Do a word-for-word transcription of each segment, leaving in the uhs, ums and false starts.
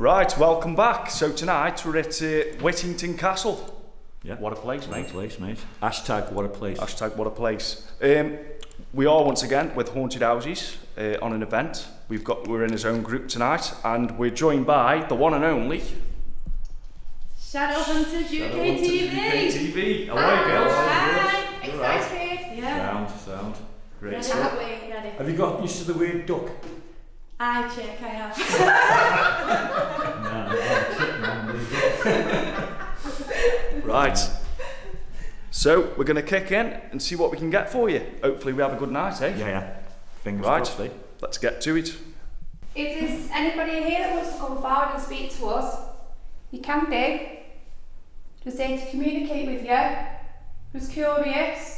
Right, welcome back. So tonight we're at uh, Whittington Castle. Yeah. What a place, mate. What a place, mate. Hashtag what a place. Hashtag what a place. Um, we are once again with Haunted Houses uh, on an event. We've got, we're in his own group tonight, and we're joined by the one and only Shadow Hunters U K Shadow Hunters T V. U K T V. Hello, hi, girls. Hi. Excited. Right. Yeah. Sound, sound. Great. Ready, stuff. Ready. Ready. Have you got used to the weird duck? I check, I have. no, no, no, no. Right. So, we're going to kick in and see what we can get for you. Hopefully we have a good night, eh? Yeah, yeah. Fingers crossed, right. Let's get to it. If there's anybody here that wants to come forward and speak to us, you can do. We're there to communicate with you. Who's curious.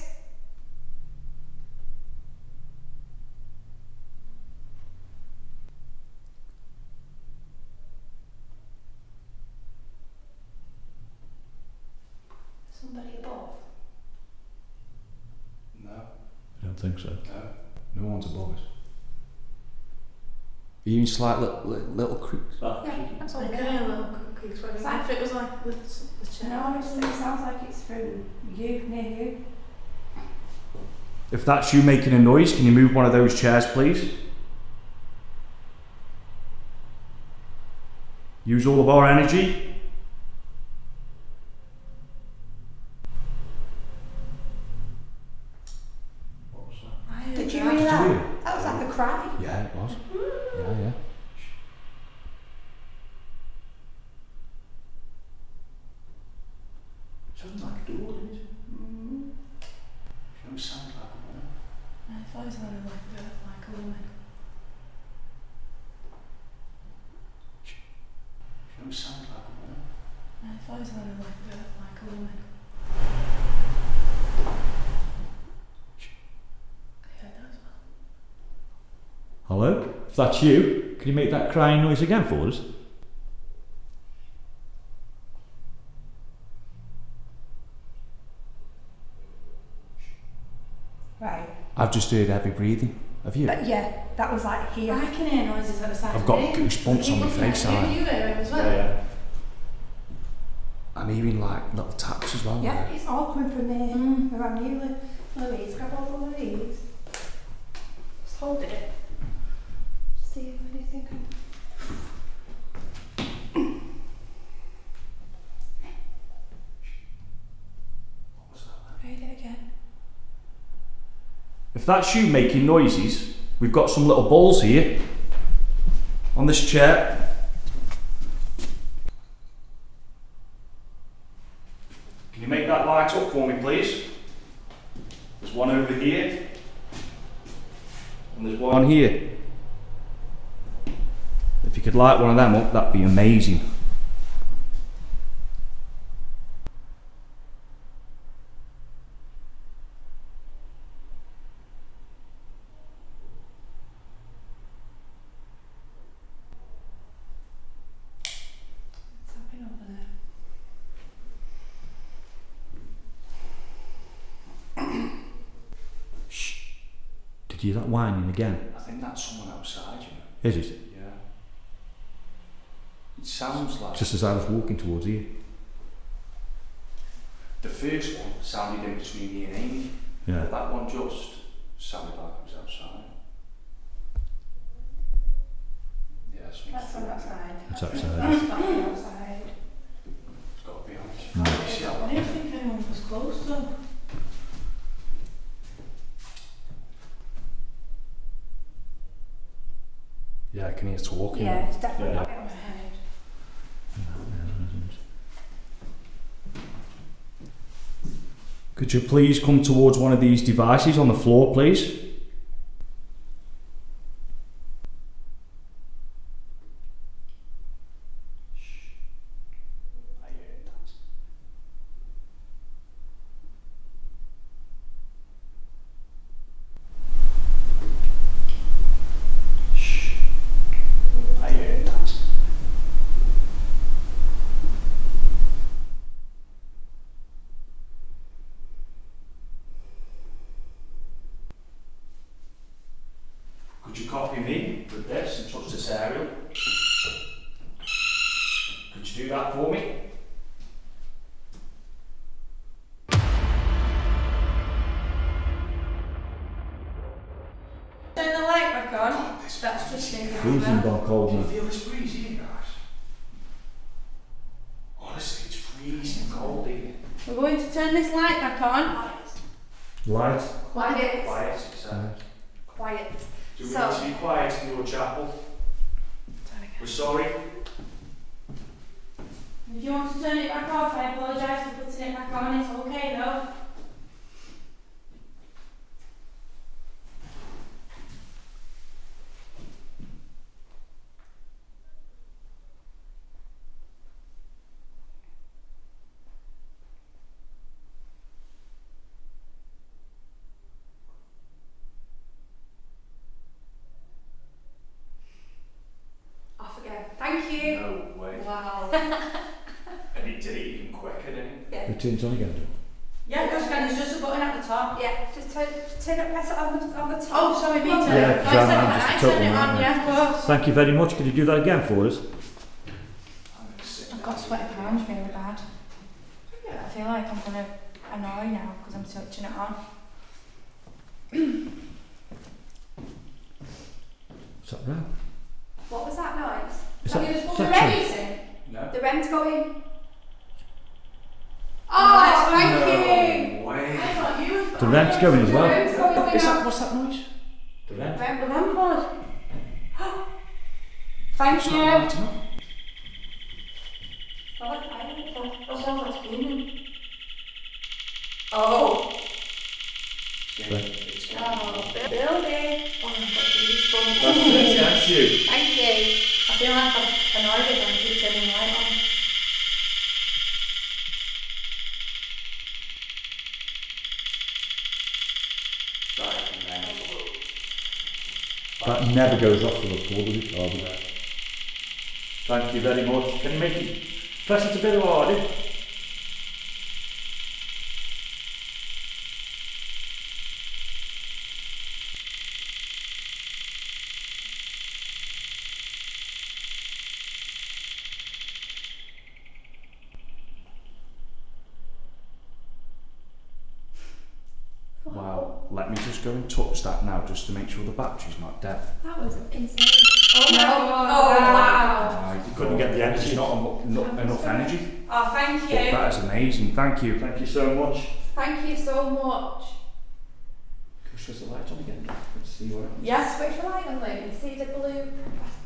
Somebody above? No. I don't think so. No. No one's above us. Are you in slight little, little, little creaks? Oh. Yeah, that's what I did. Yeah, little creaks. What I if it was like the, the chair. No, it sounds like it's through you, near you. If that's you making a noise, can you move one of those chairs, please? Use all of our energy. Hello? If that's you, can you make that crying noise again for us? Right. I've just heard heavy breathing. Have you? But yeah, that was like here. I can hear noises at the side. I've got goosebumps on my face. You hear them as well? Yeah, yeah. I'm hearing like little taps as well. Yeah, it's all coming from there. Mm. Around you, Louise, grab all of these. Just hold it. See if anything can... What was that? Read it again. If that's you making noises, we've got some little balls here on this chair. Can you make that light up for me, please? There's one over here and there's one on here. If you could light one of them up, that'd be amazing. What's happening over there? Shh. Did you hear that whining again? I think that's someone outside, you know. Is it? It sounds like... Just as I was walking towards you. The first one sounded in between me and Amy. Yeah. But that one just sounded like it was outside. Yeah, that's That's from outside. It's outside. It's outside. It's got to be honest. No. I don't think anyone was close though. Yeah, I can hear us walking. Yeah, it's definitely yeah. Yeah. Could you please come towards one of these devices on the floor, please? Could you copy me with this and touch this area? Could you do that for me? Turn the light back on. Oh, this That's just it. Freezing back over. Do you feel this breeze here, guys? Honestly, it's freezing cold here. We're going to turn this light back on. Light. Quiet. Quiet. Quiet. Quiet. Do we so, need to be quiet in your chapel? We're sorry. If you want to turn it back off, I apologise for putting it back on. It's okay though. No way. Wow. And it did it even quicker, didn't it? Yeah. It turns on again, yeah, because again, there's just a button at the top. Yeah, just turn, turn it, press it on the, on the top. Oh, sorry, me too. Yeah, because I'm, I'm just turn it on, yeah, of course. Thank you very much. Could you do that again for us? I've got sweaty palms really bad. Yeah. I feel like I'm going to annoy now because I'm switching it on. What's that now? What was that noise? Is Have that, you just put the REM in? No. The REM's going. Oh, thank you! No way. I thought you were The REM's going as well. The going is that, what's that noise? The REM. The REM, the REM pod. Thank it's you. Not right, no? Oh. It's oh, building. Thank you. Thank you. I feel like I've annoyed it when I keep turning the light on. That never goes off for the floor, does it? Oh, no. Thank you very much. Can you make it? Press it a bit harder. Let me just go and touch that now, just to make sure the battery's not dead. That was insane. Oh, no. Oh, wow. Oh, you couldn't get the energy, not enough energy. Oh, thank you. But that is amazing. Thank you. Thank you so much. Thank you so much. Can we switch the light on again? Let's see where it is. Yeah, switch the light on, Luke. You see the blue,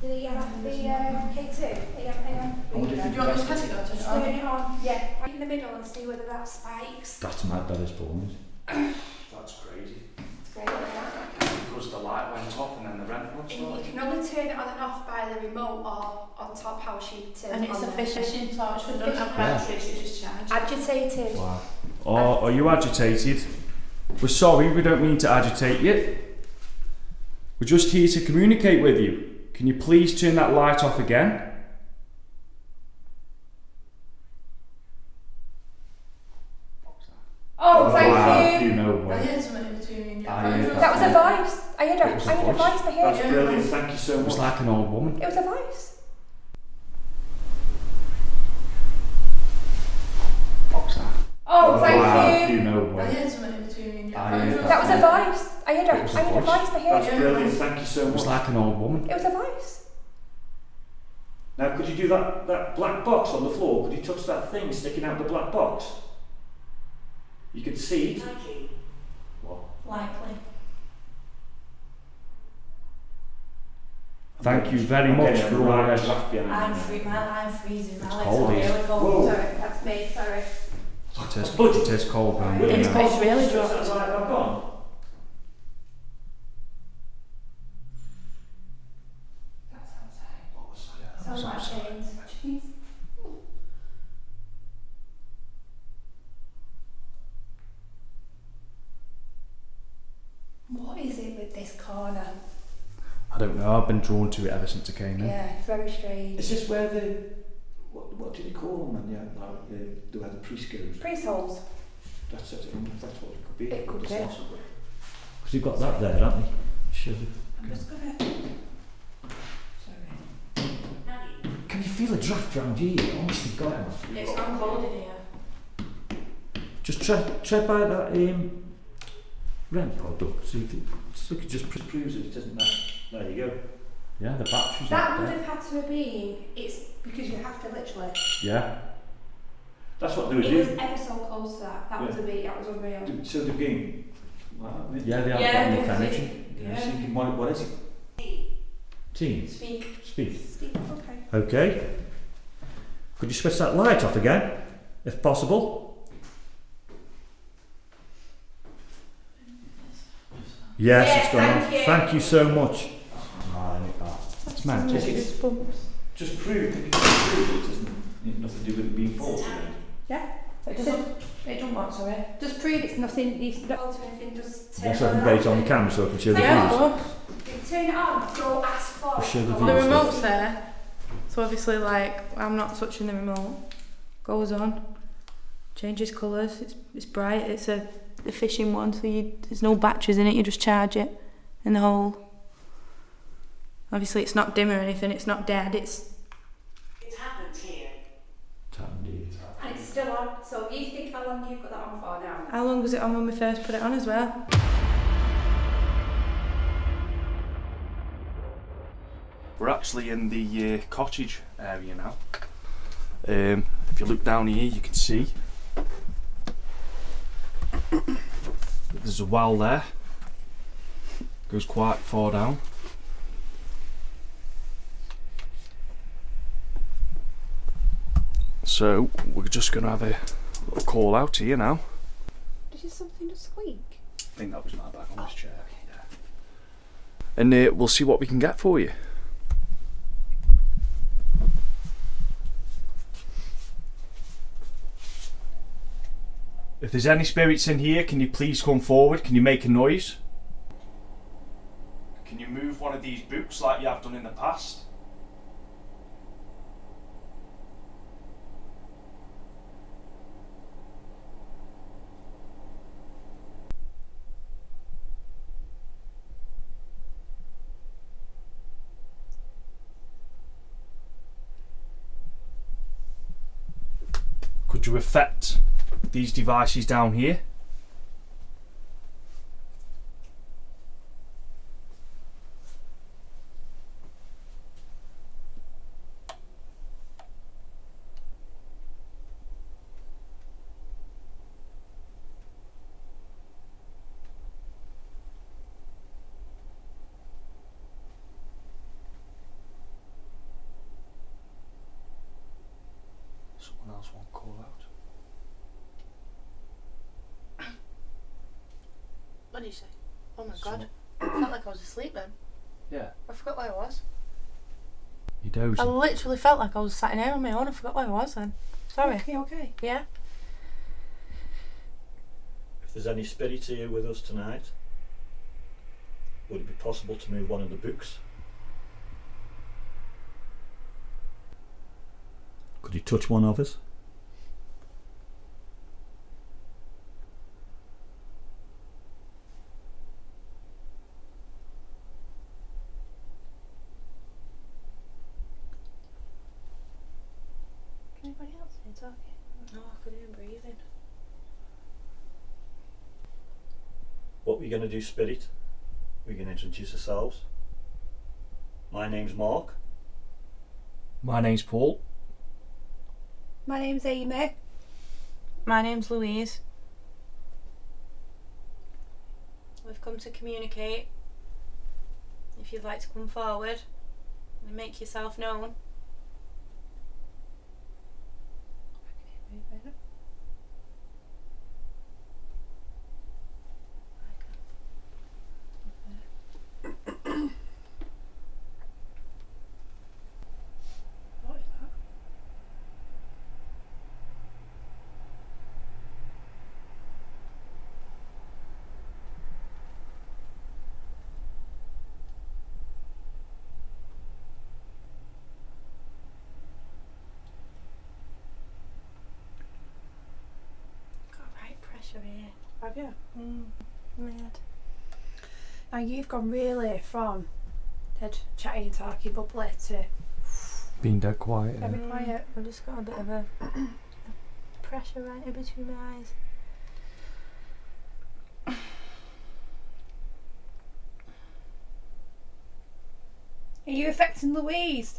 the um, the um, K two? The, um, the, um, do you want this petty to turn it on? Yeah. Right in the middle and see whether that spikes. That's mad, that is boring. That's crazy. It's great, because the light went off and then the REM was on. You can only turn it on and off by the remote or on top how she turns. And it's a fishing torch, so don't have battery, she just charged. Agitated. Wow. Oh, are you agitated? We're sorry, we don't mean to agitate you. We're just here to communicate with you. Can you please turn that light off again? Oh, thank wow. you. You know I heard something in between you. That, that was a voice. I heard a, a, I heard a voice. I heard That's brilliant. Thank you so much. It was like an old woman. It was a voice. Boxer. Oh, thank wow. you. You know I heard something in between you. That, that was a voice. I heard a, a, I heard a voice. I heard. That's brilliant. Thank you so much. It was like an old woman. It was a voice. Now, could you do that, that black box on the floor? Could you touch that thing sticking out the black box? You could see it. What? Likely. I Thank you very much for all of this. I'm freezing. I'm freezing. It's cold. Really cold. Sorry, that's me. Sorry. It is, it is cold. It's cold. Really dropped. Sounds like chains. Jeez. What is it with this corner? I don't know. I've been drawn to it ever since I came in. Yeah, it's very strange. Is this where the what? What do they call them? Yeah, like the, where the priest goes. Priest holes. That's it. That's what it could be. It could be. Because you've got that there, haven't you? Should I'm just gonna. Can you feel a draft round here? Honestly, God. Yes, I'm cold in here. Just try, try by that um, R E M pod up, so you can, so you can just proves it doesn't matter. There you go. Yeah, the batteries. That would there. have had to have been. It's because you have to literally. Yeah. That's what they were doing. It was ever so close to that. That yeah. was a beat. That was unreal. Do, so the game. Wow, yeah, they are yeah, the furniture. Yeah. I was thinking, what, what is it? Team. Speak. Speak. Speak. Okay. Okay. Could you switch that light off again, if possible? Yes, yes it's gone. Thank, thank you so much. Oh, it's That's magic. It's just prove it. Prove it doesn't it nothing to do with it being false. Yeah. It doesn't. It don't want sorry. Just prove it's nothing. It's not alter anything. Just turn. Yes, I can put it on the camera so I can show the views. Turn it on, go ask for it. The remote's there, so obviously, like, I'm not touching the remote. Goes on, changes colours, it's, it's bright, it's a, a fishing one, so you, there's no batteries in it, you just charge it in the hole. Obviously, it's not dim or anything, it's not dead, it's. It's happened here. It's happened here. It's happened. And it's still on, so you think how long you've got that on for now? How long was it on when we first put it on as well? We're actually in the uh, cottage area now. Um, if you look down here, you can see there's a well there. Goes quite far down. So we're just going to have a little call out here now. Did you something to squeak? I think that was my back on oh, this chair. Okay. Yeah. And uh, we'll see what we can get for you. If there's any spirits in here, can you please come forward? Can you make a noise? Can you move one of these books like you have done in the past? Could you affect these devices down here? Someone else won't call out. What did you say? Oh my god. I felt like I was asleep then. Yeah. I forgot where I was. You dozed. I literally felt like I was sat in here on my own. I forgot where I was then. Sorry. Okay, okay. Yeah. If there's any spirits here with us tonight, would it be possible to move one of the books? Could you touch one of us? We're going to do spirit. We're going to introduce ourselves. My name's Mark. My name's Paul. My name's Amy. My name's Louise. We've come to communicate. If you'd like to come forward, and make yourself known. I can hear movement. Here. Have you? Mm, mad. Now you've gone really from dead chatty, talky, bubbly to being dead quiet. Very yeah. quiet. I've just got a bit of a, a pressure right in between my eyes. Are you affecting Louise?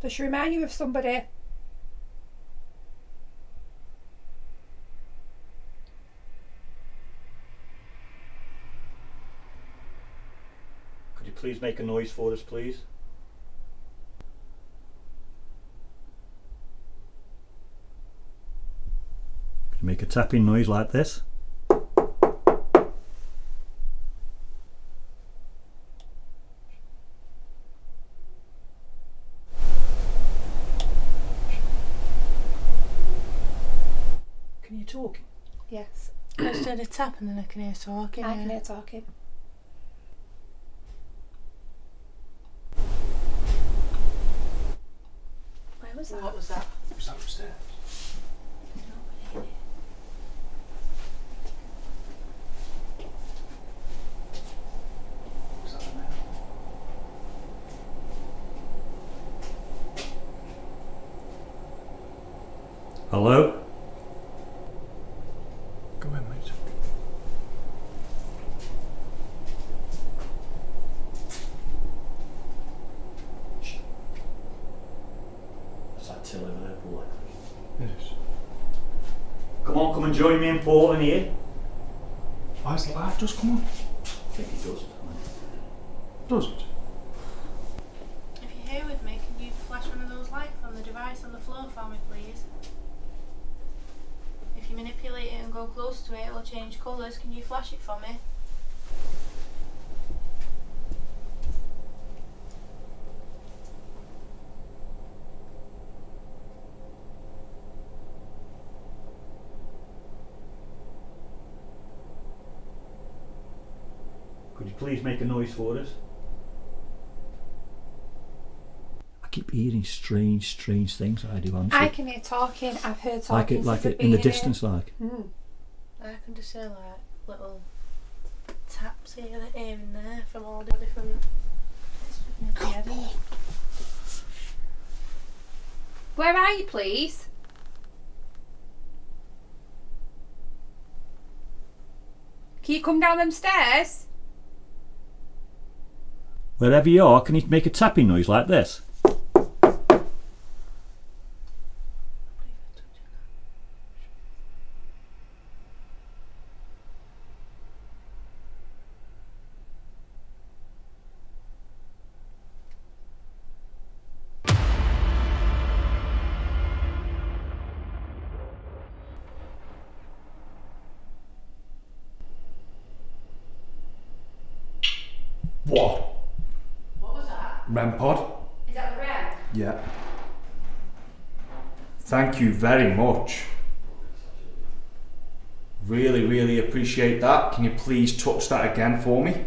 Does she remind you of somebody? Could you please make a noise for us, please? Could you make a tapping noise like this? Talking? Yes. I just heard a tap and then I can hear talking. I can hear talking. Where was that? What was that? It was upstairs. No, hello? Join me and Paul in here. Why has the light just come on? I think it does. Does it? If you're here with me, can you flash one of those lights on the device on the floor for me, please? If you manipulate it and go close to it, it'll change colours. Can you flash it for me? Please make a noise for us. I keep hearing strange, strange things. I do answer. I can hear talking. I've heard talking. Like it, like it in the distance, like. Mm. I can just hear like little taps here, here and there from all the different. Where are you, please? Can you come down them stairs? Wherever you are, can you make a tapping noise like this? What? R E M pod. Is that the R E M? Yeah. Thank you very much. Really, really appreciate that. Can you please touch that again for me?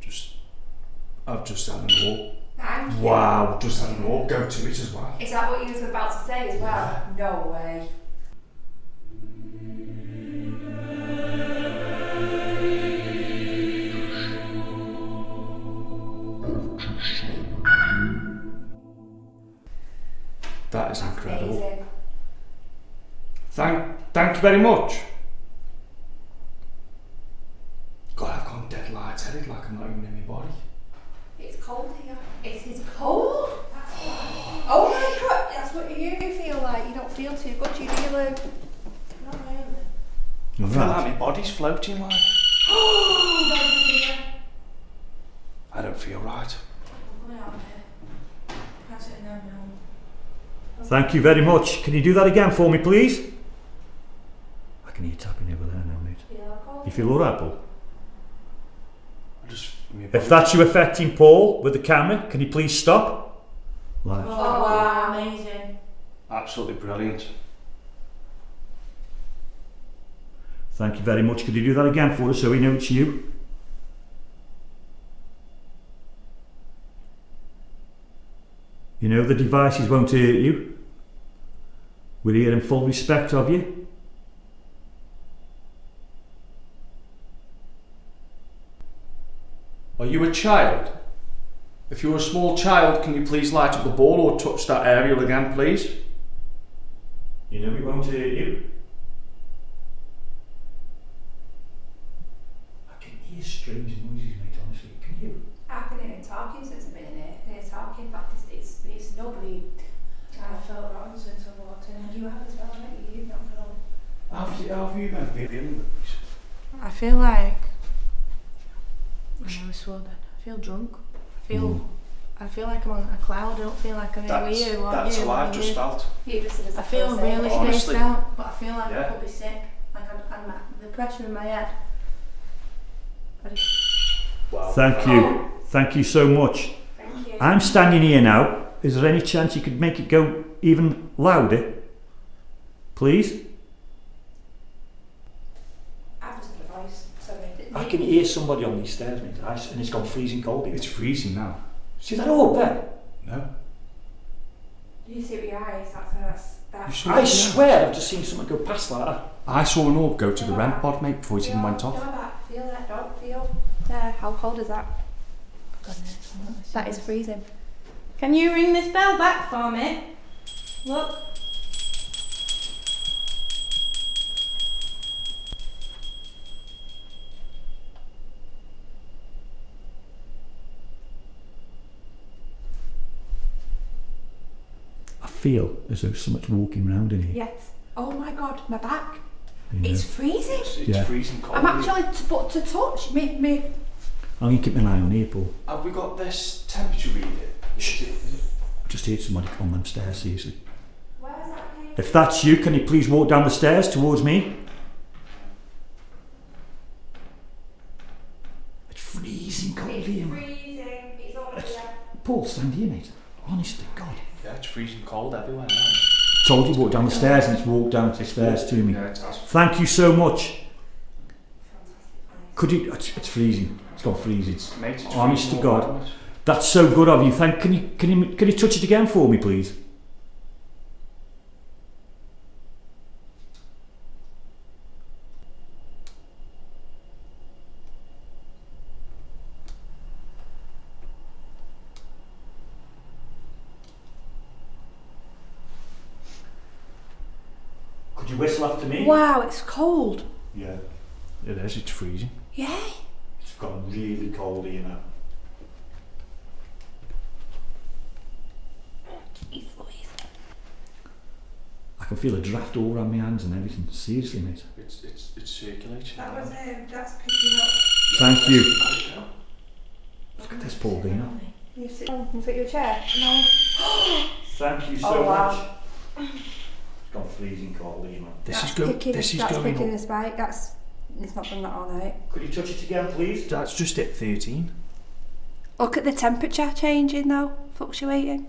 Just, I've just had a walk. Thank you. Wow, just had a walk. Go to it as well. Is that what you was about to say as well? Yeah. No way. That is incredible. Amazing. Thank, thank you very much. God, I've got I'm dead light-headed, like I'm not even in my body. It's cold here. It is cold? That's oh. oh my God, that's what you feel like. You don't feel too good, you feel like... Not really. I feel like my body's floating like... Oh, I don't feel right. I'm going out of here. I can't sit down now. Thank you very much. Can you do that again for me, please? I can hear tapping over there now, mate. Yeah, you feel alright, Paul? Just, if that's you affecting Paul with the camera, can you please stop? Live. Oh, wow, amazing. Absolutely brilliant. Thank you very much. Could you do that again for us so we know it's you? You know the devices won't hurt you. We're here in full respect of you. Are you a child? If you're a small child, can you please light up the ball or touch that aerial again, please? You know we won't hurt you. I can hear strange noises, mate, honestly. Can you? I've been hearing talking since I've been in here. I've been talking, but it's, it's nobody. I've felt wrong since I've walked in. You have as well, mate. You've not felt wrong. How have you, how have you been feeling with this? I feel like... I was swollen. I feel drunk. I feel, mm. I feel like I'm on a cloud. I don't feel like I'm in with you. That's how I've just felt. You just I feel really spaced out, but I feel like yeah. I could be sick. Like I'm, I'm the pressure in my head. I just... wow. Thank you, thank you so much. Thank you. I'm standing here now. Is there any chance you could make it go even louder, please? I can hear somebody on these stairs, mate, and it's gone freezing cold here. It's freezing now. See that all up there? No. You see it with your eyes, that's... that's that. I swear I've just seen someone go past like that. I saw an orb go to the R E M pod, mate, before it even went off. Feel that, don't feel. There, how cold is that? Goodness. That is freezing. Can you ring this bell back for me? Look. Feel as though someone's walking around in here. Yes. Oh my God, my back. Yeah. It's freezing. It's, it's yeah. freezing cold. I'm actually, to, but to touch, me, me. I'm going to keep an eye on here, Paul. Have we got this temperature reader? Shh. I just heard somebody on them stairs, seriously. Where's that thing? If that's you, can you please walk down the stairs towards me? It's freezing cold it's here, freezing. Man. It's all it's, here. Paul, stand here, mate. Honest to God. Yeah, it's freezing cold everywhere now. I told you to walk down the stairs and it's walked down the stairs to me. Yeah, thank you so much. Could you... It's, it's freezing. It's gone freezing. Mate, it's honest freezing to God. That's so good of you. Thank. Can you, can you, can you touch it again for me, please? You whistle after me. Wow, it's cold. Yeah, it is. It's freezing. Yeah. It's gone really cold here now. Jeez Louise. I can feel a draft all around my hands and everything. Seriously, mate. It's it's it's circulating. That was him. That's picking up. Thank you. Look at this, Paul Dino. You sit down. Can you sit your chair? No. Thank you so oh, wow. much. Gone freezing cold, you know. This is going. This is going. That's picking a spike. That's. It's not done that all night. Could you touch it again, please? That's just at thirteen. Look at the temperature changing though, fluctuating.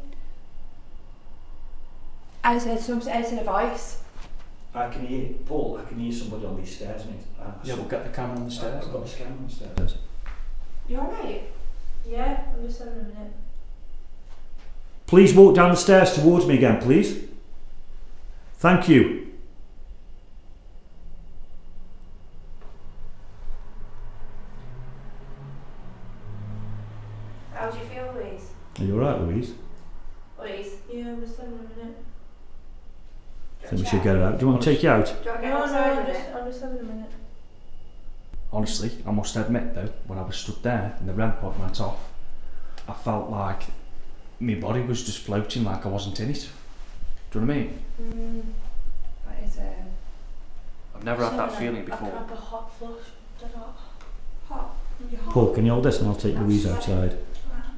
I heard something. I heard a voice. I can hear Paul. I can hear somebody on these stairs, mate. I yeah, we'll get the camera on the stairs. I've got the camera on the stairs. You all right? Yeah, I'm just having a minute. Please walk down the stairs towards me again, please. Thank you. How do you feel, Louise? Are you alright, Louise? Louise? Yeah, I'm just having a minute. I think we should get her out. Do you want me to take you out? No, no, I'm just, I'm just having a minute. Honestly, I must admit though, when I was stood there and the REM pod went off, I felt like my body was just floating, like I wasn't in it. Do you know what I mean? Mm, that is, um, I've never had that feeling before. I can have a hot flush. Hot. hot. Paul, can you hold this and I'll take That's Louise outside?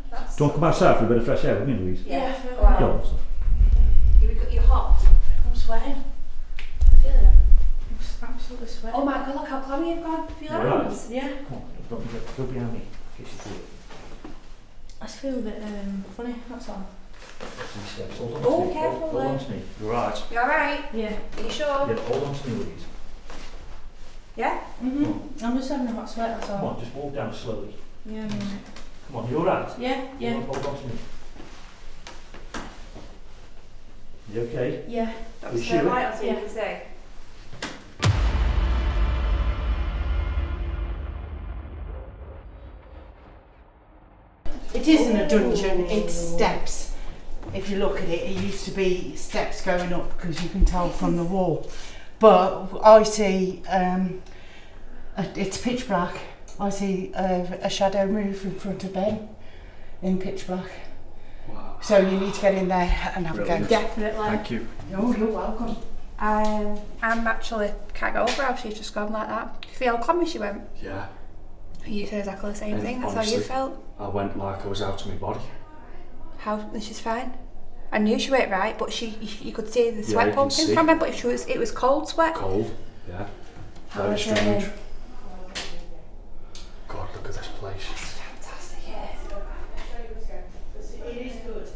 That's Do you want to come outside for a bit of fresh air with me, Louise? Yeah. Wow. Well. You're, you're hot. I'm sweating. I feel it. I'm absolutely sweating. Oh my God, look how clammy you've gone. Feel that? Right. Yeah. Come on, don't be, don't be behind me. Get you through it. I just feel a bit um, funny, that's all. Hold on to oh, me. careful Hold, hold on to me. You're right. You're alright? Yeah. Are you sure? Yeah, hold on to me, Louise. Yeah? Mm-hmm. Oh. I'm just having a hot sweat, that's all. Come on, just walk down slowly. Yeah, I'm right. Come on, you're alright? Yeah, yeah. Hold on, hold on to me. You okay? Yeah. That's so sure? light, that's what yeah. you can say. It isn't a dungeon, it's steps. If you look at it, it used to be steps going up because you can tell from the wall. But I see, um, it's pitch black. I see a, a shadow move in front of Ben in pitch black. Wow. So you need to get in there and have Brilliant. a go. Definitely. Thank you. Oh, you're welcome. Um, I'm actually, can't go over how she's just gone like that. Do you feel how calm she went? Yeah. You said exactly the same and thing, that's honestly, how you felt. I went like I was out of my body. How? She's fine. I knew she went right, but she, you could see the sweat yeah, pumping from her, but she was, it was cold sweat. Cold, yeah. How Very strange. It? God, look at this place. It's fantastic, yeah. It is good.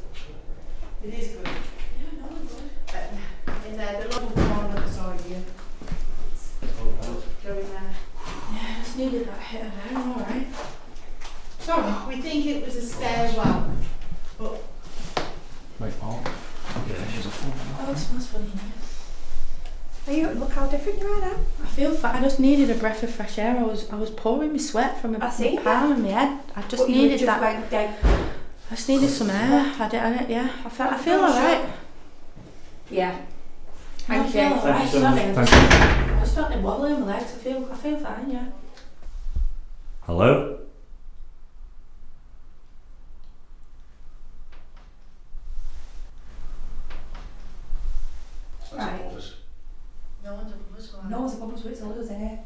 It is good. Yeah, no, it's good. Um, in there, the little corner beside you. Oh, well. Go in there. Needed that hit of them, all right. Sorry, we think it was a stairwell, but... Wait, oh, yeah, she's a fool. Oh, it smells funny now. Are you, look how different you are now. I feel fat, I just needed a breath of fresh air. I was I was pouring my sweat from my, my palm yeah. and my head. I just but needed just that. Like, like, I just needed some air, I did, I did, yeah. I feel, I feel all right. Yeah. Thank you. I just felt it wobble in my legs, I feel, I feel fine, yeah. Hello? Right. No one's above us. No one's above us, it's all us here.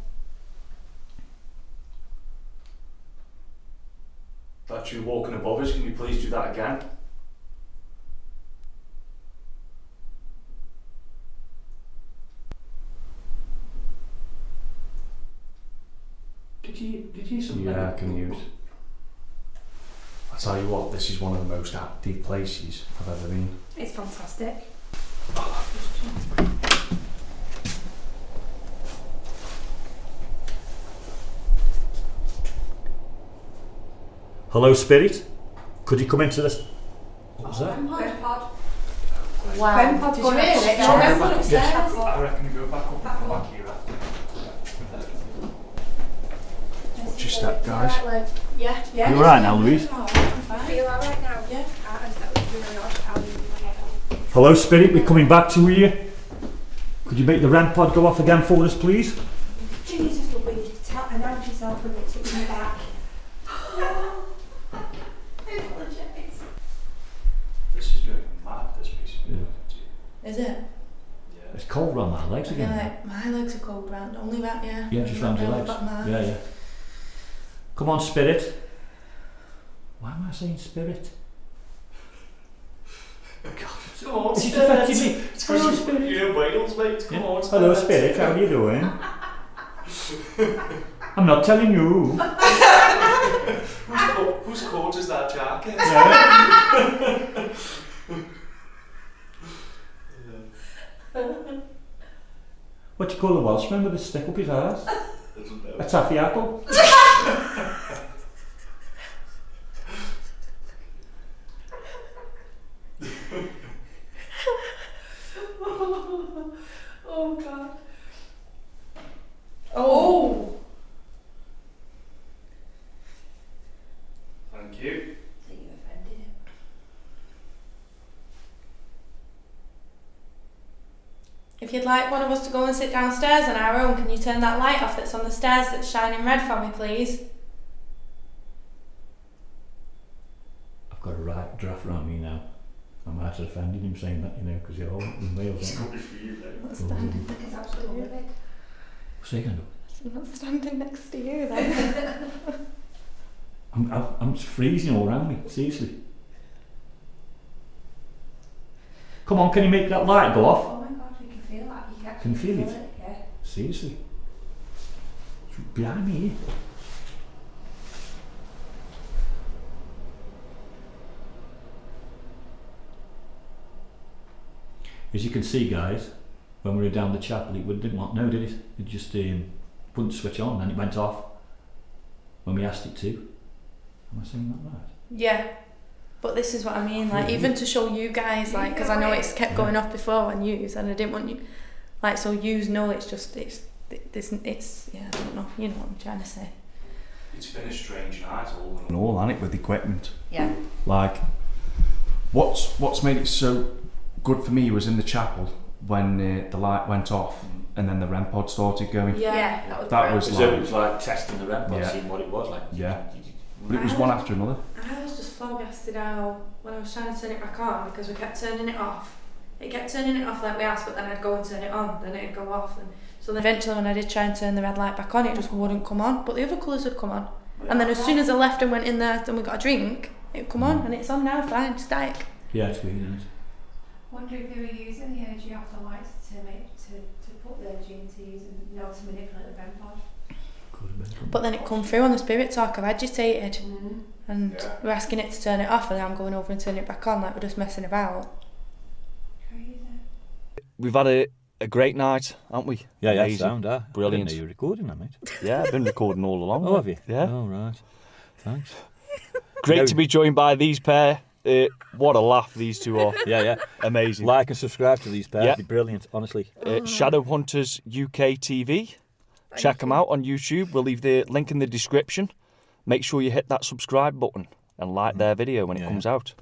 That's you walking above us, can you please do that again? Did you some Yeah, I can use. I tell you what, this is one of the most active places I've ever been. It's fantastic. Oh. Hello, Spirit. Could you come into this? What was that? REM pod. Wow. REM pod's gone in. REM pod upstairs. I reckon you go back up and come back here after. Just that, guys. Yeah, yeah. You alright now, Louise? Oh, I feel alright now, yeah. Hello, Spirit, we're coming back to you. Could you make the REM pod go off again for us, please? Jesus, Louise, you tell and hand yourself when it took me back. This is going mad, this piece of music. Is it? Yeah. It's cold round my legs again. Like, my legs are cold round, only round, yeah. Yeah, just round your legs. Yeah, yeah. Come on, Spirit. Why am I saying Spirit? God, come on, it's Spirit. Me. It's Hello, Spirit. You're Wales, mate. Come yeah. on, Spirit. Hello, Spirit. How are you doing? I'm not telling you. Whose coat is that jacket? Yeah. What do you call a Welshman with a stick up his arse? A taffy apple. Oh God. Oh. Thank you. So you offended him. If if you'd like one of us to go and sit downstairs on our own, can you turn that light off that's on the stairs that's shining red for me, please? I've got a right draft round me now. I might have offended him saying that, you know, because you're all in Wales. It's coming for you, then. Not standing next to you. What's he going to do? I'm not standing next to you, then. I'm, I'm, I'm freezing all around me, seriously. Come on, can you make that light go off? Oh my God, you can feel that. You can, can feel, feel it? it yeah. Seriously. It's behind me here. As you can see, guys, when we were down the chapel, it didn't want no, did it? It just um, wouldn't switch on, and it went off when we asked it to. Am I saying that right? Yeah, but this is what I mean. Like, yeah. Even to show you guys, like, because I know it's kept going yeah. off before on yous, and I didn't want you, like, so yous know it's just it's this it's, it's yeah. I don't know. You know what I'm trying to say. It's been a strange night all in all, hasn't it, with the equipment? Yeah. Like, what's what's made it so good for me was in the chapel when uh, the light went off and then the REM pod started going. Yeah, yeah, that was, that was like, it was like testing the REM pod, yeah. seeing what it was like. Yeah, but it was I one was, after another. I was just flabbergasted out when I was trying to turn it back on because we kept turning it off. It kept turning it off like we asked, but then I'd go and turn it on, then it'd go off. And so then eventually when I did try and turn the red light back on, it just wouldn't come on, but the other colours would come on. And then as soon as I left and went in there and we got a drink, it would come on, and it's on now, fine, static. Yeah, it's really nice. Wonder if they were using the energy off the lights to make to, to put the energy into using not to manipulate the REM pod. But then it come through on the spirit talk of agitated, mm-hmm. and yeah. we're asking it to turn it off, and I'm going over and turning it back on like we're just messing about. Crazy. We've had a a great night, haven't we? Yeah, yeah, sound, huh? Brilliant. I didn't know you were recording that, mate. Yeah, I've been recording all along. Oh, have you? Yeah. Oh, right. Thanks. Great no. to be joined by these pair. Uh, what a laugh these two are. Yeah, yeah. Amazing. Like and subscribe to these pairs. Yeah. They're brilliant, honestly. Uh, Shadow Hunters U K T V. Thank Check you. them out on YouTube. We'll leave the link in the description. Make sure you hit that subscribe button and like mm. their video when yeah, it comes yeah. out.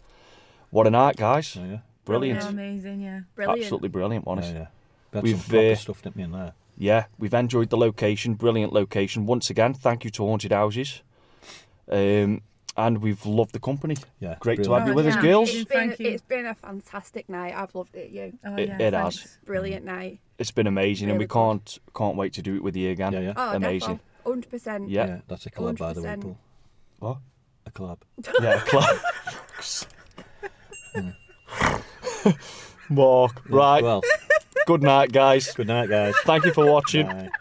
What a night, guys. Yeah, yeah. Brilliant. Yeah, amazing, yeah. Brilliant. Absolutely brilliant, honestly. Yeah, yeah. That's we've some proper uh, stuff that me in there. Yeah, we've enjoyed the location. Brilliant location. Once again, thank you to Haunted Houses. Um... And we've loved the company. Yeah, great brilliant. to have you with oh, yeah. us, girls. It's been, it's been a fantastic night. I've loved it. You. Oh, yeah, it it has. Brilliant night. It's been amazing, really, and we good. can't can't wait to do it with you again. Yeah, yeah. Oh, amazing. Hundred percent. Yeah. yeah, that's a collab, one hundred percent. By the way, Paul. What? A collab. Yeah, a collab. Mark. Right. Well. Good night, guys. Good night, guys. Thank you for watching. Bye.